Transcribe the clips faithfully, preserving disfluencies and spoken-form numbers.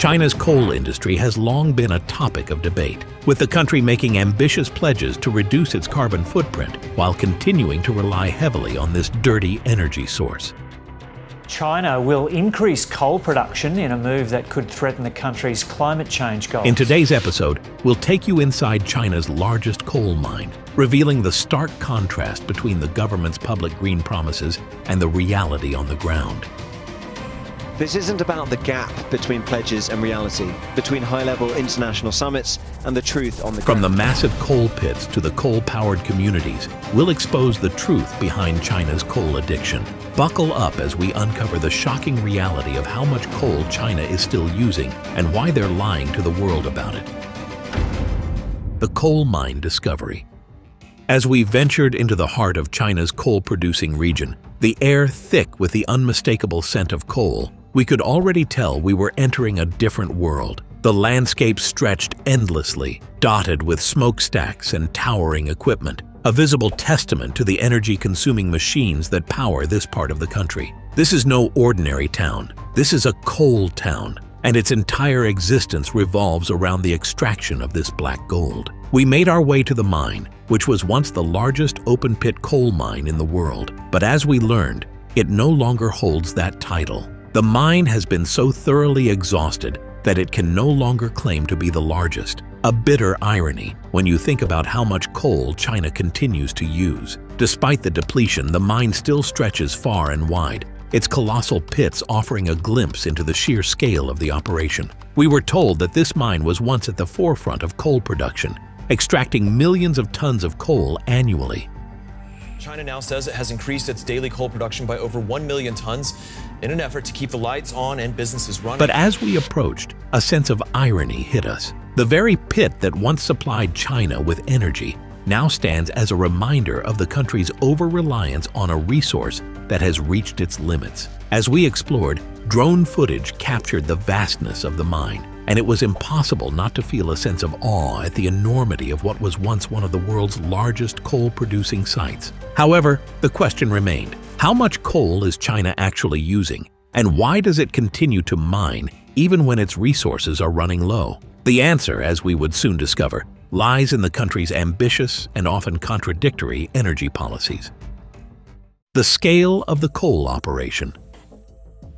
China's coal industry has long been a topic of debate, with the country making ambitious pledges to reduce its carbon footprint while continuing to rely heavily on this dirty energy source. China will increase coal production in a move that could threaten the country's climate change goals. In today's episode, we'll take you inside China's largest coal mine, revealing the stark contrast between the government's public green promises and the reality on the ground. This isn't about the gap between pledges and reality, between high-level international summits and the truth on the ground. From the massive coal pits to the coal-powered communities, we'll expose the truth behind China's coal addiction. Buckle up as we uncover the shocking reality of how much coal China is still using and why they're lying to the world about it. The coal mine discovery. As we ventured into the heart of China's coal-producing region, the air thick with the unmistakable scent of coal, we could already tell we were entering a different world. The landscape stretched endlessly, dotted with smokestacks and towering equipment, a visible testament to the energy-consuming machines that power this part of the country. This is no ordinary town. This is a coal town, and its entire existence revolves around the extraction of this black gold. We made our way to the mine, which was once the largest open-pit coal mine in the world. But as we learned, it no longer holds that title. The mine has been so thoroughly exhausted that it can no longer claim to be the largest. A bitter irony when you think about how much coal China continues to use. Despite the depletion, the mine still stretches far and wide, its colossal pits offering a glimpse into the sheer scale of the operation. We were told that this mine was once at the forefront of coal production, extracting millions of tons of coal annually. China now says it has increased its daily coal production by over one million tons in an effort to keep the lights on and businesses running. But as we approached, a sense of irony hit us. The very pit that once supplied China with energy now stands as a reminder of the country's over-reliance on a resource that has reached its limits. As we explored, drone footage captured the vastness of the mine, and it was impossible not to feel a sense of awe at the enormity of what was once one of the world's largest coal-producing sites. However, the question remained, how much coal is China actually using, and why does it continue to mine even when its resources are running low? The answer, as we would soon discover, lies in the country's ambitious and often contradictory energy policies. The scale of the coal operation.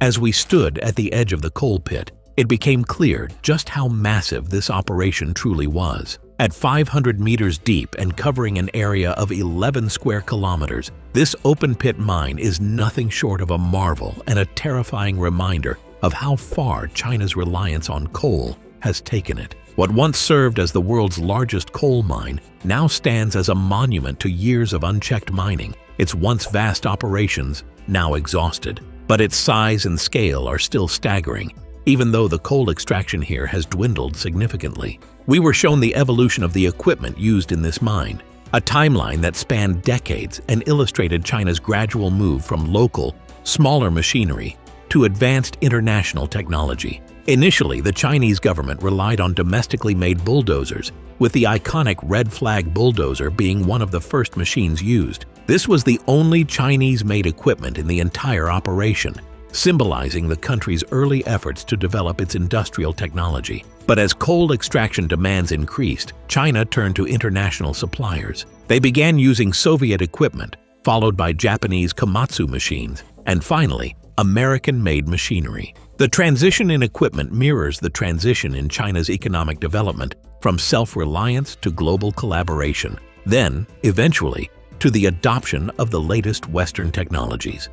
As we stood at the edge of the coal pit, it became clear just how massive this operation truly was. At five hundred meters deep and covering an area of eleven square kilometers, this open-pit mine is nothing short of a marvel and a terrifying reminder of how far China's reliance on coal has taken it. What once served as the world's largest coal mine now stands as a monument to years of unchecked mining, its once vast operations now exhausted. But its size and scale are still staggering, even though the coal extraction here has dwindled significantly. We were shown the evolution of the equipment used in this mine, a timeline that spanned decades and illustrated China's gradual move from local, smaller machinery to advanced international technology. Initially, the Chinese government relied on domestically made bulldozers, with the iconic Red Flag bulldozer being one of the first machines used. This was the only Chinese-made equipment in the entire operation, symbolizing the country's early efforts to develop its industrial technology. But as coal extraction demands increased, China turned to international suppliers. They began using Soviet equipment, followed by Japanese Komatsu machines, and finally, American-made machinery. The transition in equipment mirrors the transition in China's economic development from self-reliance to global collaboration, then, eventually, to the adoption of the latest Western technologies.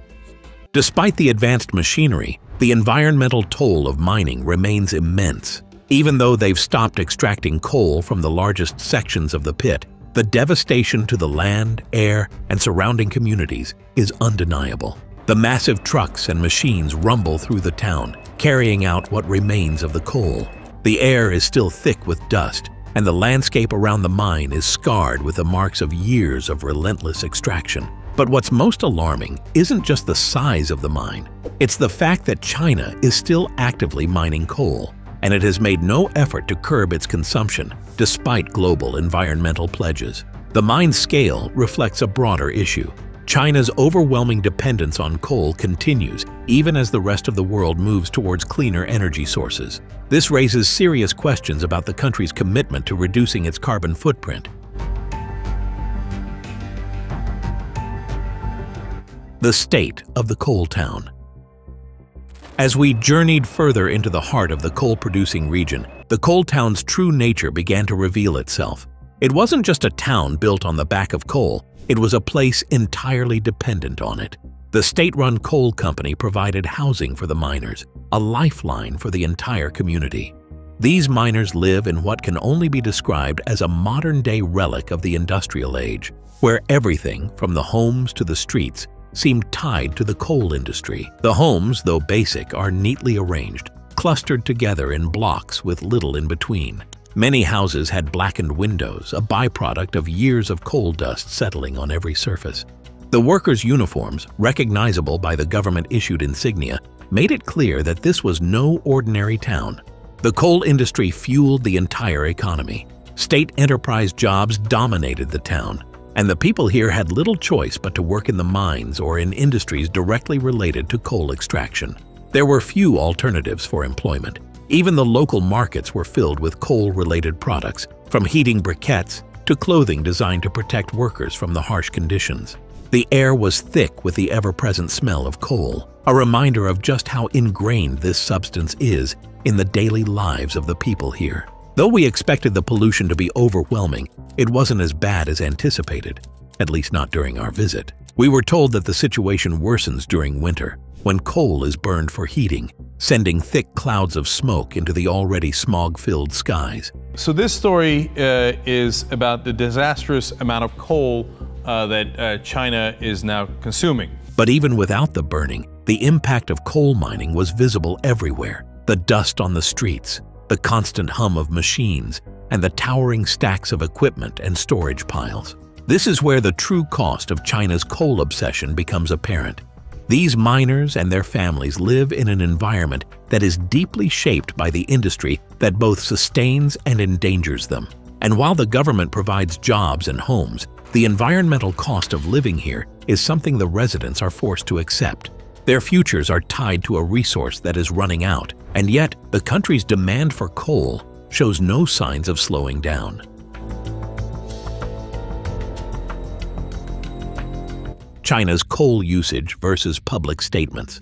Despite the advanced machinery, the environmental toll of mining remains immense. Even though they've stopped extracting coal from the largest sections of the pit, the devastation to the land, air, and surrounding communities is undeniable. The massive trucks and machines rumble through the town, carrying out what remains of the coal. The air is still thick with dust, and the landscape around the mine is scarred with the marks of years of relentless extraction. But what's most alarming isn't just the size of the mine, it's the fact that China is still actively mining coal, and it has made no effort to curb its consumption, despite global environmental pledges. The mine's scale reflects a broader issue. China's overwhelming dependence on coal continues, even as the rest of the world moves towards cleaner energy sources. This raises serious questions about the country's commitment to reducing its carbon footprint. The state of the coal town. As we journeyed further into the heart of the coal-producing region, the coal town's true nature began to reveal itself. It wasn't just a town built on the back of coal, it was a place entirely dependent on it. The state-run coal company provided housing for the miners, a lifeline for the entire community. These miners live in what can only be described as a modern-day relic of the industrial age, where everything, from the homes to the streets, seemed tied to the coal industry. The homes, though basic, are neatly arranged, clustered together in blocks with little in between. Many houses had blackened windows, a byproduct of years of coal dust settling on every surface. The workers' uniforms, recognizable by the government-issued insignia, made it clear that this was no ordinary town. The coal industry fueled the entire economy. State enterprise jobs dominated the town, and the people here had little choice but to work in the mines or in industries directly related to coal extraction. There were few alternatives for employment. Even the local markets were filled with coal-related products, from heating briquettes to clothing designed to protect workers from the harsh conditions. The air was thick with the ever-present smell of coal, a reminder of just how ingrained this substance is in the daily lives of the people here. Though we expected the pollution to be overwhelming, it wasn't as bad as anticipated, at least not during our visit. We were told that the situation worsens during winter, when coal is burned for heating, sending thick clouds of smoke into the already smog-filled skies. So this story uh, is about the disastrous amount of coal uh, that uh, China is now consuming. But even without the burning, the impact of coal mining was visible everywhere. The dust on the streets, the constant hum of machines, and the towering stacks of equipment and storage piles. This is where the true cost of China's coal obsession becomes apparent. These miners and their families live in an environment that is deeply shaped by the industry that both sustains and endangers them. And while the government provides jobs and homes, the environmental cost of living here is something the residents are forced to accept. Their futures are tied to a resource that is running out, and yet the country's demand for coal shows no signs of slowing down. China's coal usage versus public statements.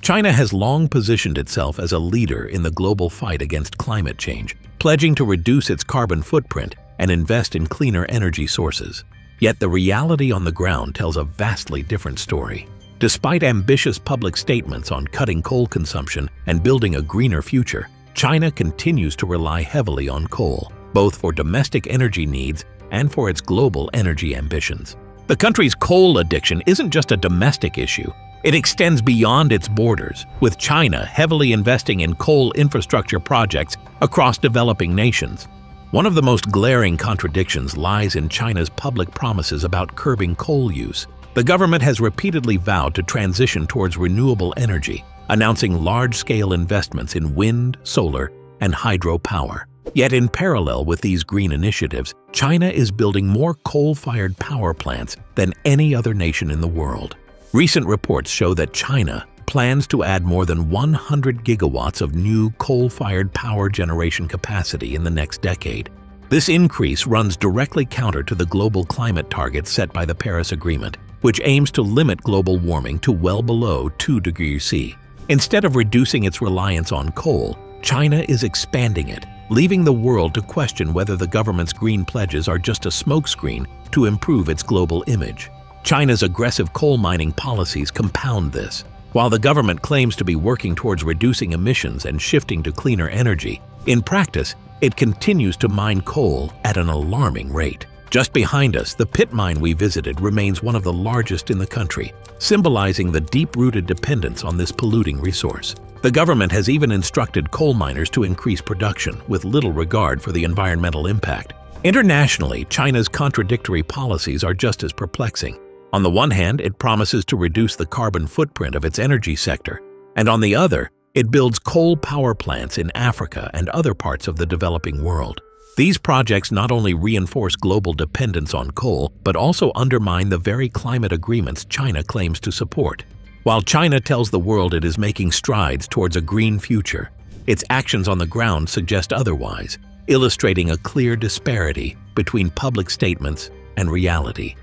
China has long positioned itself as a leader in the global fight against climate change, pledging to reduce its carbon footprint and invest in cleaner energy sources. Yet the reality on the ground tells a vastly different story. Despite ambitious public statements on cutting coal consumption and building a greener future, China continues to rely heavily on coal, both for domestic energy needs and for its global energy ambitions. The country's coal addiction isn't just a domestic issue. It extends beyond its borders, with China heavily investing in coal infrastructure projects across developing nations. One of the most glaring contradictions lies in China's public promises about curbing coal use. The government has repeatedly vowed to transition towards renewable energy, announcing large-scale investments in wind, solar, and hydropower. Yet in parallel with these green initiatives, China is building more coal-fired power plants than any other nation in the world. Recent reports show that China plans to add more than one hundred gigawatts of new coal-fired power generation capacity in the next decade. This increase runs directly counter to the global climate targets set by the Paris Agreement, which aims to limit global warming to well below two degrees Celsius. Instead of reducing its reliance on coal, China is expanding it, leaving the world to question whether the government's green pledges are just a smokescreen to improve its global image. China's aggressive coal mining policies compound this. While the government claims to be working towards reducing emissions and shifting to cleaner energy, in practice, it continues to mine coal at an alarming rate. Just behind us, the pit mine we visited remains one of the largest in the country, symbolizing the deep-rooted dependence on this polluting resource. The government has even instructed coal miners to increase production, with little regard for the environmental impact. Internationally, China's contradictory policies are just as perplexing. On the one hand, it promises to reduce the carbon footprint of its energy sector, and on the other, it builds coal power plants in Africa and other parts of the developing world. These projects not only reinforce global dependence on coal, but also undermine the very climate agreements China claims to support. While China tells the world it is making strides towards a green future, its actions on the ground suggest otherwise, illustrating a clear disparity between public statements and reality.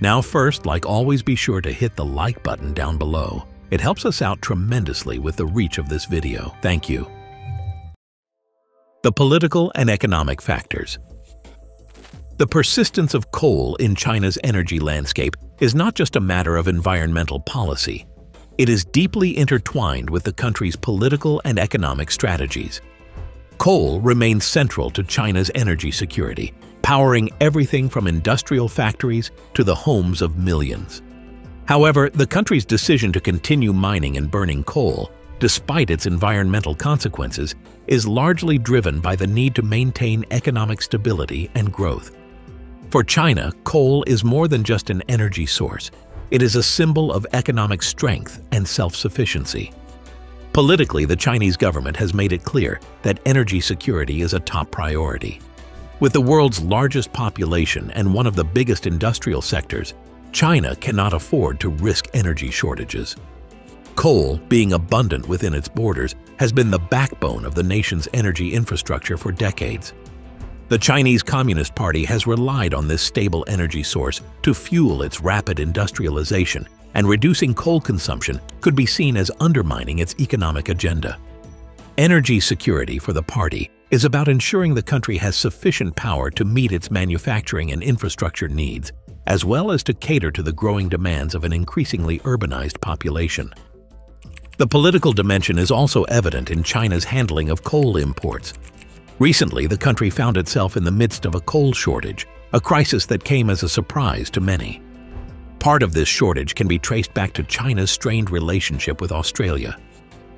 Now first, like always, be sure to hit the like button down below. It helps us out tremendously with the reach of this video. Thank you. The political and economic factors. The persistence of coal in China's energy landscape is not just a matter of environmental policy. It is deeply intertwined with the country's political and economic strategies. Coal remains central to China's energy security, powering everything from industrial factories to the homes of millions. However, the country's decision to continue mining and burning coal, despite its environmental consequences, is largely driven by the need to maintain economic stability and growth. For China, coal is more than just an energy source. It is a symbol of economic strength and self-sufficiency. Politically, the Chinese government has made it clear that energy security is a top priority. With the world's largest population and one of the biggest industrial sectors, China cannot afford to risk energy shortages. Coal, being abundant within its borders, has been the backbone of the nation's energy infrastructure for decades. The Chinese Communist Party has relied on this stable energy source to fuel its rapid industrialization, and reducing coal consumption could be seen as undermining its economic agenda. Energy security for the party is about ensuring the country has sufficient power to meet its manufacturing and infrastructure needs, as well as to cater to the growing demands of an increasingly urbanized population. The political dimension is also evident in China's handling of coal imports. Recently, the country found itself in the midst of a coal shortage, a crisis that came as a surprise to many. Part of this shortage can be traced back to China's strained relationship with Australia.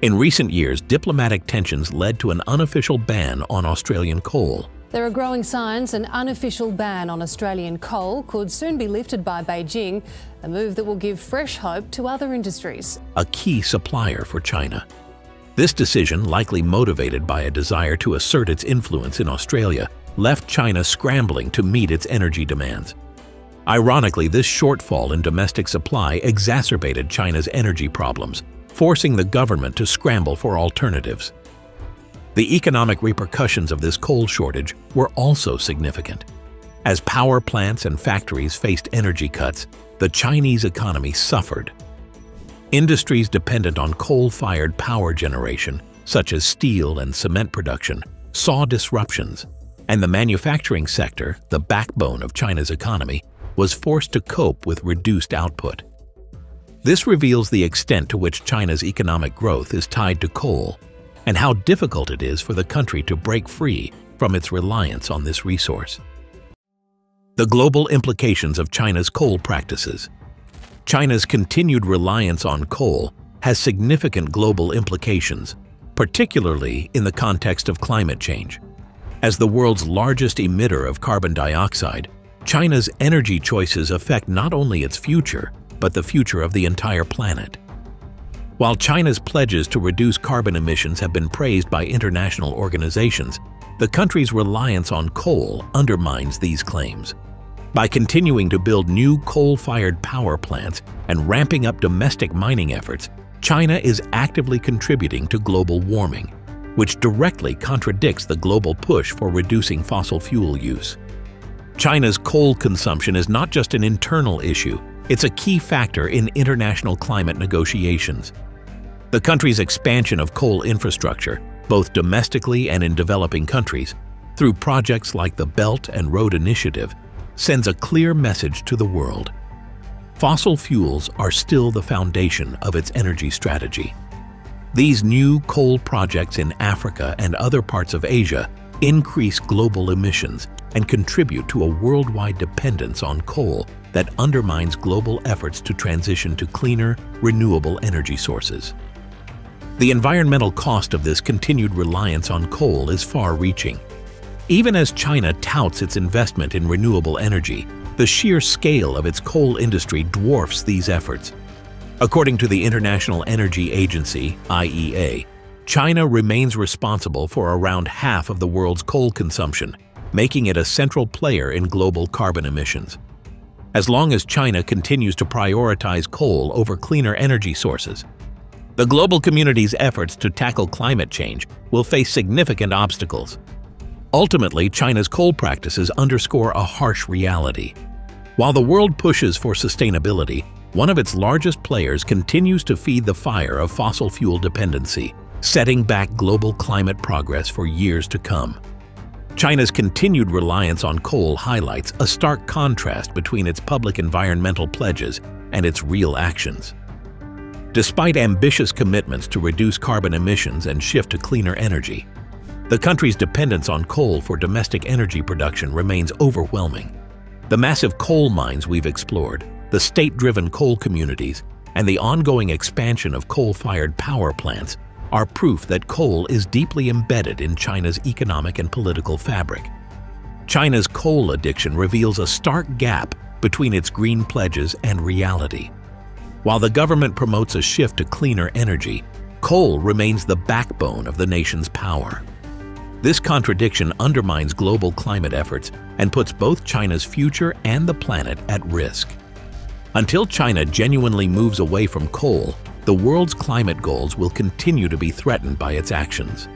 In recent years, diplomatic tensions led to an unofficial ban on Australian coal. There are growing signs an unofficial ban on Australian coal could soon be lifted by Beijing, a move that will give fresh hope to other industries. A key supplier for China. This decision, likely motivated by a desire to assert its influence in Australia, left China scrambling to meet its energy demands. Ironically, this shortfall in domestic supply exacerbated China's energy problems, forcing the government to scramble for alternatives. The economic repercussions of this coal shortage were also significant. As power plants and factories faced energy cuts, the Chinese economy suffered. Industries dependent on coal-fired power generation, such as steel and cement production, saw disruptions, and the manufacturing sector, the backbone of China's economy, was forced to cope with reduced output. This reveals the extent to which China's economic growth is tied to coal and how difficult it is for the country to break free from its reliance on this resource. The global implications of China's coal practices. China's continued reliance on coal has significant global implications, particularly in the context of climate change. As the world's largest emitter of carbon dioxide, China's energy choices affect not only its future, but the future of the entire planet. While China's pledges to reduce carbon emissions have been praised by international organizations, the country's reliance on coal undermines these claims. By continuing to build new coal-fired power plants and ramping up domestic mining efforts, China is actively contributing to global warming, which directly contradicts the global push for reducing fossil fuel use. China's coal consumption is not just an internal issue, it's a key factor in international climate negotiations. The country's expansion of coal infrastructure, both domestically and in developing countries, through projects like the Belt and Road Initiative, sends a clear message to the world. Fossil fuels are still the foundation of its energy strategy. These new coal projects in Africa and other parts of Asia increase global emissions and contribute to a worldwide dependence on coal that undermines global efforts to transition to cleaner, renewable energy sources. The environmental cost of this continued reliance on coal is far-reaching. Even as China touts its investment in renewable energy, the sheer scale of its coal industry dwarfs these efforts. According to the International Energy Agency, I E A, China remains responsible for around half of the world's coal consumption, making it a central player in global carbon emissions. As long as China continues to prioritize coal over cleaner energy sources, the global community's efforts to tackle climate change will face significant obstacles. Ultimately, China's coal practices underscore a harsh reality. While the world pushes for sustainability, one of its largest players continues to feed the fire of fossil fuel dependency, setting back global climate progress for years to come. China's continued reliance on coal highlights a stark contrast between its public environmental pledges and its real actions. Despite ambitious commitments to reduce carbon emissions and shift to cleaner energy, the country's dependence on coal for domestic energy production remains overwhelming. The massive coal mines we've explored, the state-driven coal communities, and the ongoing expansion of coal-fired power plants are proof that coal is deeply embedded in China's economic and political fabric. China's coal addiction reveals a stark gap between its green pledges and reality. While the government promotes a shift to cleaner energy, coal remains the backbone of the nation's power. This contradiction undermines global climate efforts and puts both China's future and the planet at risk. Until China genuinely moves away from coal, the world's climate goals will continue to be threatened by its actions.